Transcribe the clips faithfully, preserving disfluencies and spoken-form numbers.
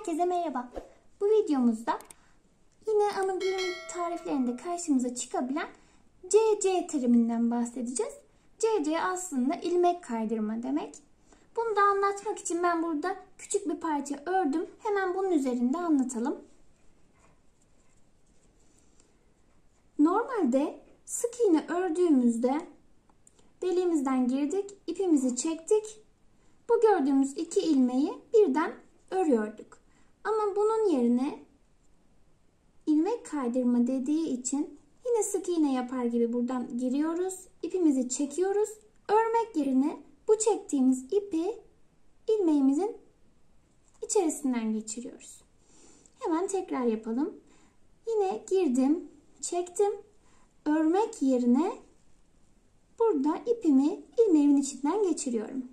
Herkese merhaba. Bu videomuzda yine anagliyometri tariflerinde karşımıza çıkabilen C C teriminden bahsedeceğiz. C C aslında ilmek kaydırma demek. Bunu da anlatmak için ben burada küçük bir parça ördüm. Hemen bunun üzerinde anlatalım. Normalde sık iğne ördüğümüzde deliğimizden girdik, ipimizi çektik. Bu gördüğümüz iki ilmeği birden örüyorduk. Ama bunun yerine ilmek kaydırma dediği için yine sık iğne yapar gibi buradan giriyoruz, ipimizi çekiyoruz. Örmek yerine bu çektiğimiz ipi ilmeğimizin içerisinden geçiriyoruz. Hemen tekrar yapalım. Yine girdim, çektim. Örmek yerine burada ipimi ilmeğimin içinden geçiriyorum.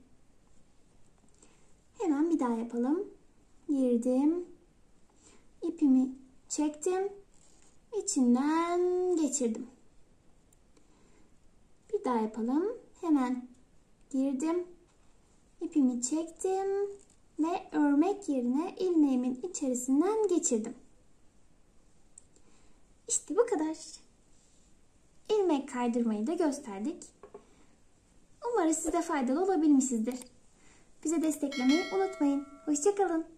Hemen bir daha yapalım. Girdim, ipimi çektim, içinden geçirdim. Bir daha yapalım. Hemen girdim, ipimi çektim ve örmek yerine ilmeğimin içerisinden geçirdim. İşte bu kadar. İlmek kaydırmayı da gösterdik. Umarım size faydalı olabilmişizdir. Bizi desteklemeyi unutmayın. Hoşça kalın.